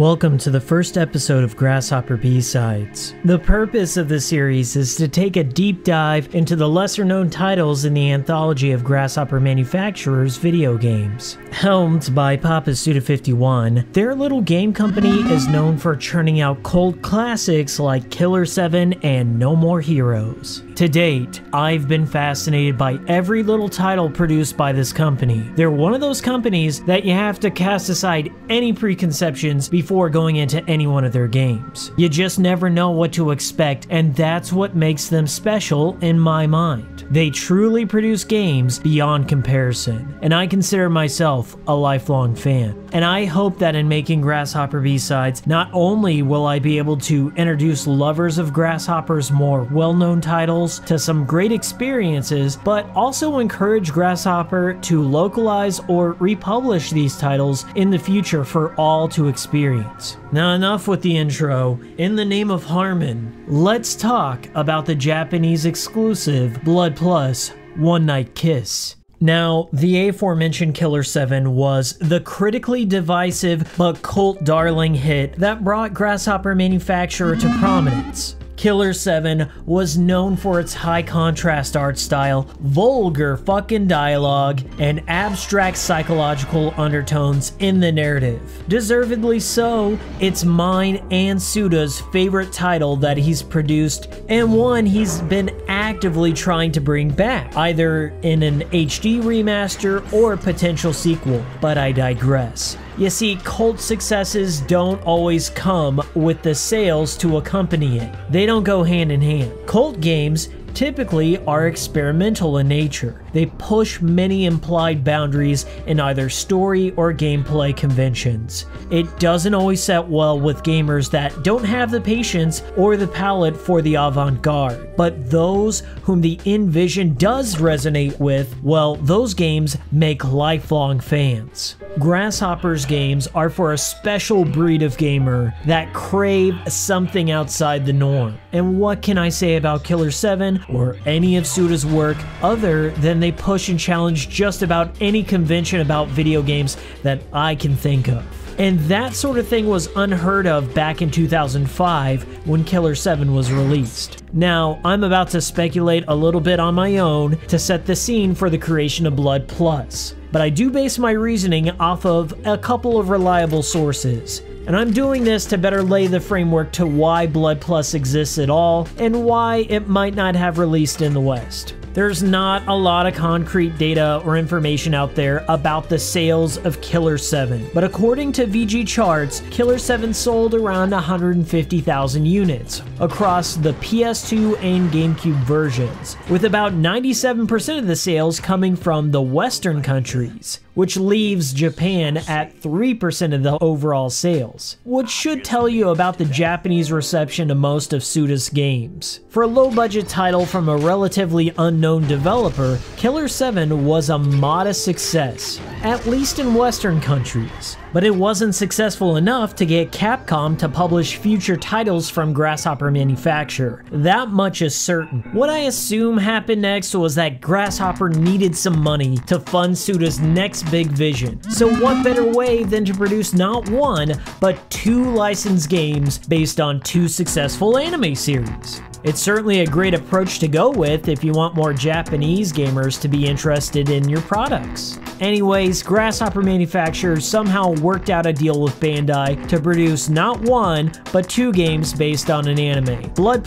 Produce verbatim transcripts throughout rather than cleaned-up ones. Welcome to the first episode of Grasshopper B-Sides. The purpose of this series is to take a deep dive into the lesser-known titles in the anthology of Grasshopper Manufacturers video games. Helmed by Papa Suda fifty-one, their little game company is known for churning out cult classics like Killer seven and No More Heroes. To date, I've been fascinated by every little title produced by this company. They're one of those companies that you have to cast aside any preconceptions before going into any one of their games. You just never know what to expect, and that's what makes them special in my mind. They truly produce games beyond comparison, and I consider myself a lifelong fan. And I hope that in making Grasshopper B-Sides, not only will I be able to introduce lovers of Grasshopper's more well-known titles to some great experiences, but also encourage Grasshopper to localize or republish these titles in the future for all to experience. Now enough with the intro. In the name of Harmon, let's talk about the Japanese exclusive Blood+ One Night Kiss. Now, the aforementioned Killer seven was the critically divisive but cult darling hit that brought Grasshopper Manufacturer to prominence. Killer seven was known for its high contrast art style, vulgar fucking dialogue, and abstract psychological undertones in the narrative. Deservedly so, it's mine and Suda's favorite title that he's produced, and one he's been actively trying to bring back, either in an H D remaster or potential sequel, but I digress. You see, cult successes don't always come with the sales to accompany it. They don't go hand in hand. Cult games typically are experimental in nature. They push many implied boundaries in either story or gameplay conventions. It doesn't always set well with gamers that don't have the patience or the palate for the avant-garde. But those whom the envision does resonate with, well, those games make lifelong fans. Grasshopper's games are for a special breed of gamer that crave something outside the norm. And what can I say about Killer seven or any of Suda's work other than they push and challenge just about any convention about video games that I can think of? And that sort of thing was unheard of back in two thousand five when Killer seven was released. Now, I'm about to speculate a little bit on my own to set the scene for the creation of Blood+, but I do base my reasoning off of a couple of reliable sources. And I'm doing this to better lay the framework to why Blood+ exists at all and why it might not have released in the West. There's not a lot of concrete data or information out there about the sales of Killer seven, but according to V G charts, Killer seven sold around one hundred fifty thousand units across the P S two and GameCube versions, with about ninety-seven percent of the sales coming from the Western countries, which leaves Japan at three percent of the overall sales, which should tell you about the Japanese reception to most of Suda's games. For a low-budget title from a relatively unknown developer, Killer seven was a modest success, at least in Western countries. But it wasn't successful enough to get Capcom to publish future titles from Grasshopper Manufacturer. That much is certain. What I assume happened next was that Grasshopper needed some money to fund Suda's next big vision. So what better way than to produce not one, but two licensed games based on two successful anime series? It's certainly a great approach to go with if you want more Japanese gamers to be interested in your products. Anyways, Grasshopper Manufacturers somehow worked out a deal with Bandai to produce not one, but two games based on an anime. Blood+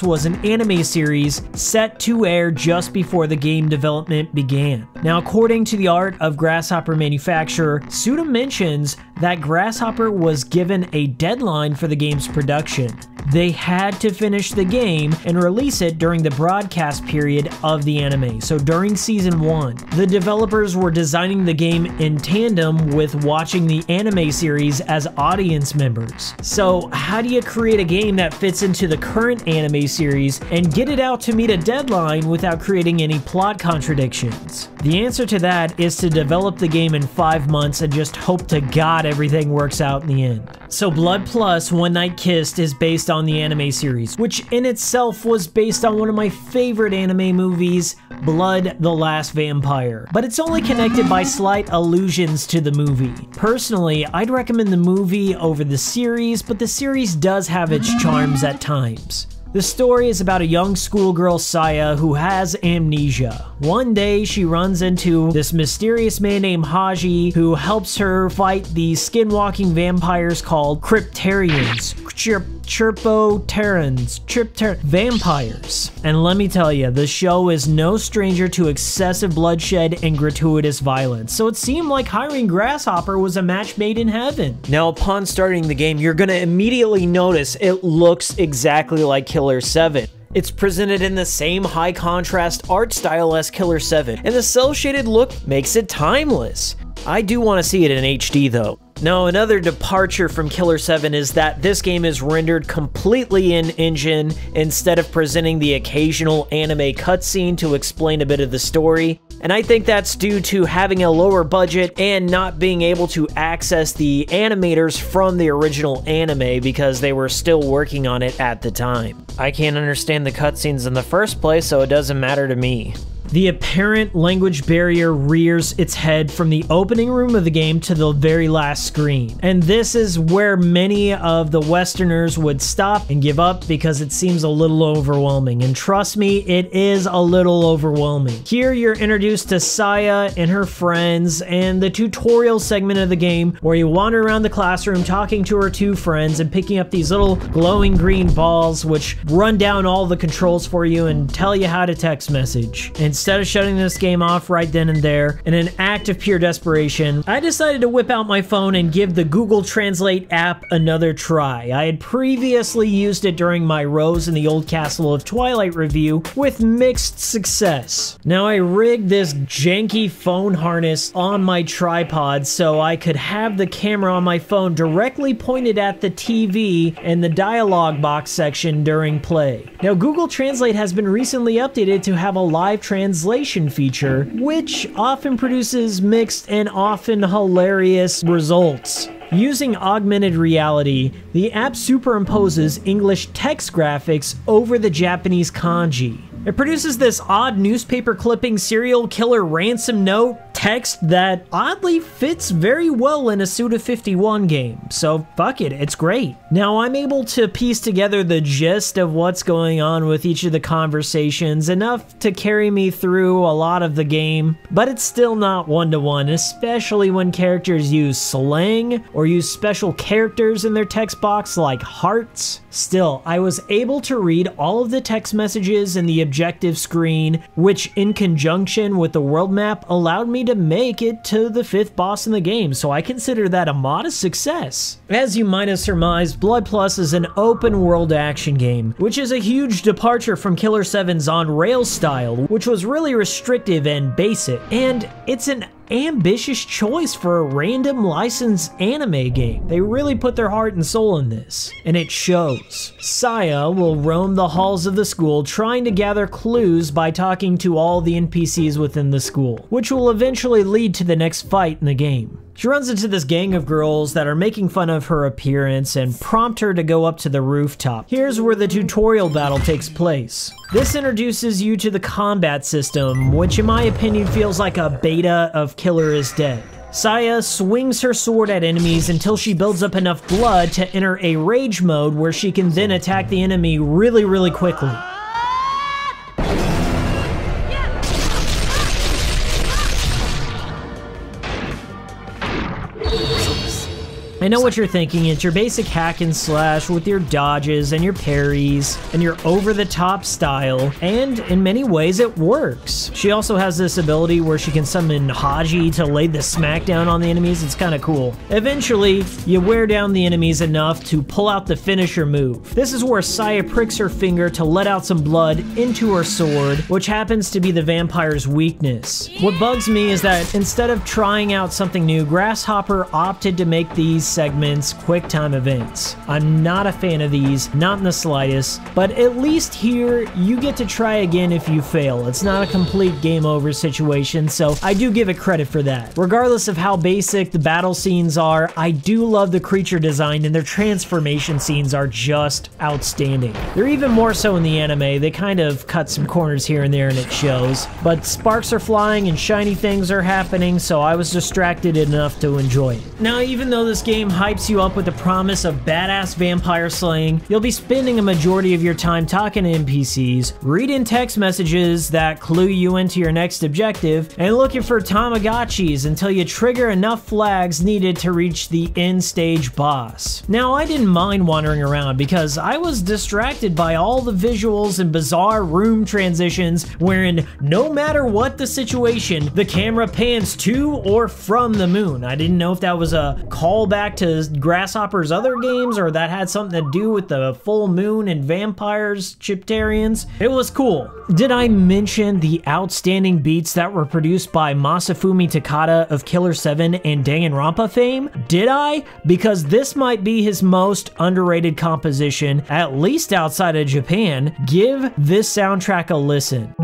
was an anime series set to air just before the game development began. Now, according to the art of Grasshopper Manufacturer, Suda mentions that Grasshopper was given a deadline for the game's production. They had to finish the game and release it during the broadcast period of the anime, so during season one. The developers were designing the game in tandem with watching the anime series as audience members. So how do you create a game that fits into the current anime series and get it out to meet a deadline without creating any plot contradictions? The The answer to that is to develop the game in five months and just hope to God everything works out in the end. So Blood+ One Night Kiss is based on the anime series, which in itself was based on one of my favorite anime movies, Blood: The Last Vampire, but it's only connected by slight allusions to the movie. Personally, I'd recommend the movie over the series, but the series does have its charms at times. The story is about a young schoolgirl, Saya, who has amnesia. One day, she runs into this mysterious man named Haji, who helps her fight the skinwalking vampires called Cryptarians, Chirpoterans, Tripter vampires. And let me tell you, the show is no stranger to excessive bloodshed and gratuitous violence, so it seemed like hiring Grasshopper was a match made in heaven. Now, upon starting the game, you're gonna immediately notice it looks exactly like Killer seven. It's presented in the same high contrast art style as Killer seven, and the cell shaded look makes it timeless. I do want to see it in H D though. Now, another departure from Killer seven is that this game is rendered completely in-engine instead of presenting the occasional anime cutscene to explain a bit of the story, and I think that's due to having a lower budget and not being able to access the animators from the original anime because they were still working on it at the time. I can't understand the cutscenes in the first place, so it doesn't matter to me. The apparent language barrier rears its head from the opening room of the game to the very last screen. And this is where many of the Westerners would stop and give up because it seems a little overwhelming. And trust me, it is a little overwhelming. Here you're introduced to Saya and her friends and the tutorial segment of the game where you wander around the classroom talking to her two friends and picking up these little glowing green balls which run down all the controls for you and tell you how to text message. And instead of shutting this game off right then and there, in an act of pure desperation, I decided to whip out my phone and give the Google Translate app another try. I had previously used it during my Rose in the Old Castle of Twilight review with mixed success. Now I rigged this janky phone harness on my tripod so I could have the camera on my phone directly pointed at the T V and the dialogue box section during play. Now Google Translate has been recently updated to have a live translation translation feature, which often produces mixed and often hilarious results. Using augmented reality, the app superimposes English text graphics over the Japanese kanji. It produces this odd newspaper clipping serial killer ransom note text that oddly fits very well in a Suda fifty-one game, so fuck it, it's great. Now I'm able to piece together the gist of what's going on with each of the conversations, enough to carry me through a lot of the game, but it's still not one-to-one, especially when characters use slang or use special characters in their text box like hearts. Still, I was able to read all of the text messages in the objective screen, which in conjunction with the world map allowed me to to make it to the fifth boss in the game, so I consider that a modest success. As you might have surmised, Blood+ is an open world action game, which is a huge departure from Killer seven's on-rails style, which was really restrictive and basic, and it's an ambitious choice for a random licensed anime game. They really put their heart and soul in this, and it shows. Saya will roam the halls of the school trying to gather clues by talking to all the N P Cs within the school, which will eventually lead to the next fight in the game. She runs into this gang of girls that are making fun of her appearance and prompt her to go up to the rooftop. Here's where the tutorial battle takes place. This introduces you to the combat system, which in my opinion feels like a beta of Killer is Dead. Saya swings her sword at enemies until she builds up enough blood to enter a rage mode where she can then attack the enemy really, really quickly. I know what you're thinking, it's your basic hack and slash with your dodges and your parries and your over-the-top style, and in many ways it works. She also has this ability where she can summon Haji to lay the smackdown on the enemies. It's kind of cool. Eventually, you wear down the enemies enough to pull out the finisher move. This is where Saya pricks her finger to let out some blood into her sword, which happens to be the vampire's weakness. What bugs me is that instead of trying out something new, Grasshopper opted to make these segments, quick time events. I'm not a fan of these, not in the slightest, but at least here you get to try again if you fail. It's not a complete game over situation, so I do give it credit for that. Regardless of how basic the battle scenes are, I do love the creature design, and their transformation scenes are just outstanding. They're even more so in the anime. They kind of cut some corners here and there and it shows, but sparks are flying and shiny things are happening, so I was distracted enough to enjoy it. Now, even though this game hypes you up with the promise of badass vampire slaying, you'll be spending a majority of your time talking to N P Cs, reading text messages that clue you into your next objective, and looking for Tamagotchis until you trigger enough flags needed to reach the end stage boss. Now, I didn't mind wandering around because I was distracted by all the visuals and bizarre room transitions wherein no matter what the situation, the camera pans to or from the moon. I didn't know if that was a callback to Grasshopper's other games or that had something to do with the full moon and vampires, Chiptarians. It was cool. Did I mention the outstanding beats that were produced by Masafumi Takata of Killer seven and Danganronpa fame? Did I? Because this might be his most underrated composition, at least outside of Japan. Give this soundtrack a listen.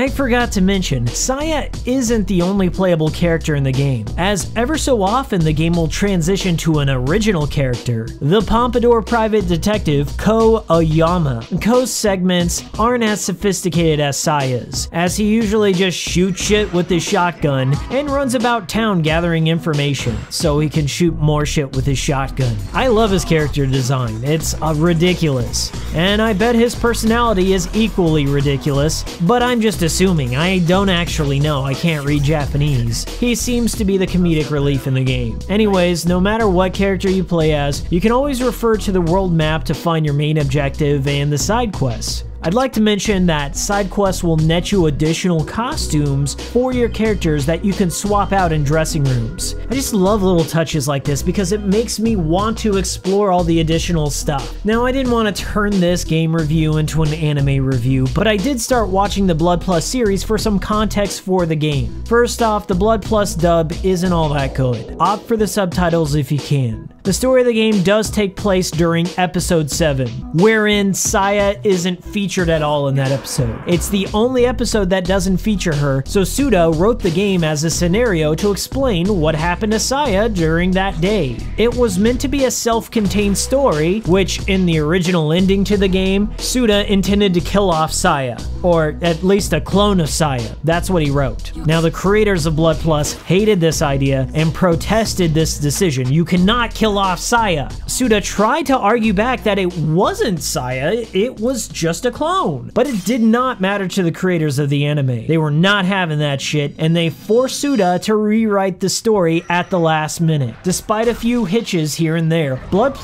I forgot to mention, Saya isn't the only playable character in the game, as ever so often the game will transition to an original character, the pompadour private detective Ko Ayama. Ko's segments aren't as sophisticated as Saya's, as he usually just shoots shit with his shotgun and runs about town gathering information so he can shoot more shit with his shotgun. I love his character design, it's uh, ridiculous, and I bet his personality is equally ridiculous, but I'm just assuming. I don't actually know. I can't read Japanese. He seems to be the comedic relief in the game. Anyways, no matter what character you play as, you can always refer to the world map to find your main objective and the side quests. I'd like to mention that side quests will net you additional costumes for your characters that you can swap out in dressing rooms. I just love little touches like this because it makes me want to explore all the additional stuff. Now, I didn't want to turn this game review into an anime review, but I did start watching the Blood+ series for some context for the game. First off, the Blood+ dub isn't all that good. Opt for the subtitles if you can. The story of the game does take place during episode seven, wherein Saya isn't featured at all in that episode. It's the only episode that doesn't feature her, so Suda wrote the game as a scenario to explain what happened to Saya during that day. It was meant to be a self-contained story, which in the original ending to the game, Suda intended to kill off Saya, or at least a clone of Saya. That's what he wrote. Now, the creators of Blood+ hated this idea and protested this decision. You cannot kill off Saya. Suda tried to argue back that it wasn't Saya, it was just a clone. But it did not matter to the creators of the anime. They were not having that shit, and they forced Suda to rewrite the story at the last minute. Despite a few hitches here and there, Blood+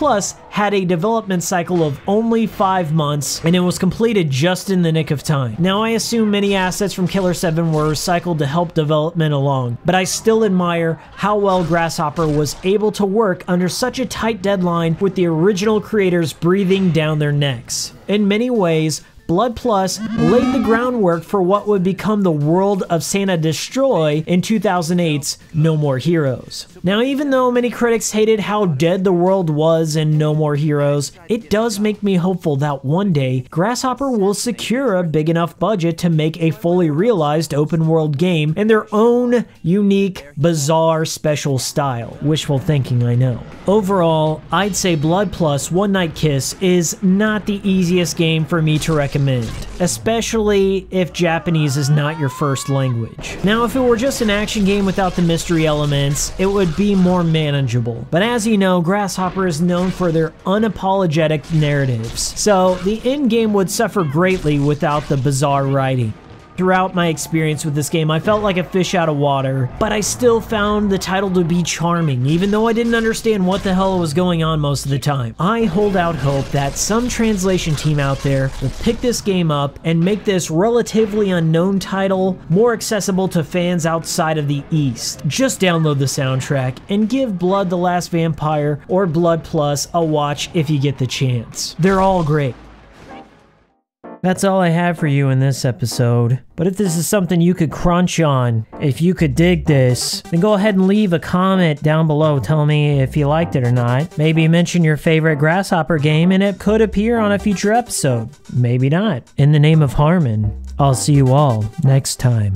had a development cycle of only five months, and it was completed just in the nick of time. Now, I assume many assets from Killer seven were recycled to help development along, but I still admire how well Grasshopper was able to work under such a tight deadline with the original creators breathing down their necks. In many ways, Blood+ laid the groundwork for what would become the world of Santa Destroy in two thousand eight's No More Heroes. Now, even though many critics hated how dead the world was in No More Heroes, it does make me hopeful that one day, Grasshopper will secure a big enough budget to make a fully realized open world game in their own unique, bizarre, special style. Wishful thinking, I know. Overall, I'd say Blood+ One Night Kiss is not the easiest game for me to recommend. Especially if Japanese is not your first language. Now, if it were just an action game without the mystery elements, it would be more manageable. But as you know, Grasshopper is known for their unapologetic narratives, so the end game would suffer greatly without the bizarre writing. Throughout my experience with this game, I felt like a fish out of water, but I still found the title to be charming, even though I didn't understand what the hell was going on most of the time. I hold out hope that some translation team out there will pick this game up and make this relatively unknown title more accessible to fans outside of the East. Just download the soundtrack and give Blood: The Last Vampire or Blood+ a watch if you get the chance. They're all great. That's all I have for you in this episode. But if this is something you could crunch on, if you could dig this, then go ahead and leave a comment down below telling me if you liked it or not. Maybe mention your favorite Grasshopper game and it could appear on a future episode. Maybe not. In the name of Harmon, I'll see you all next time.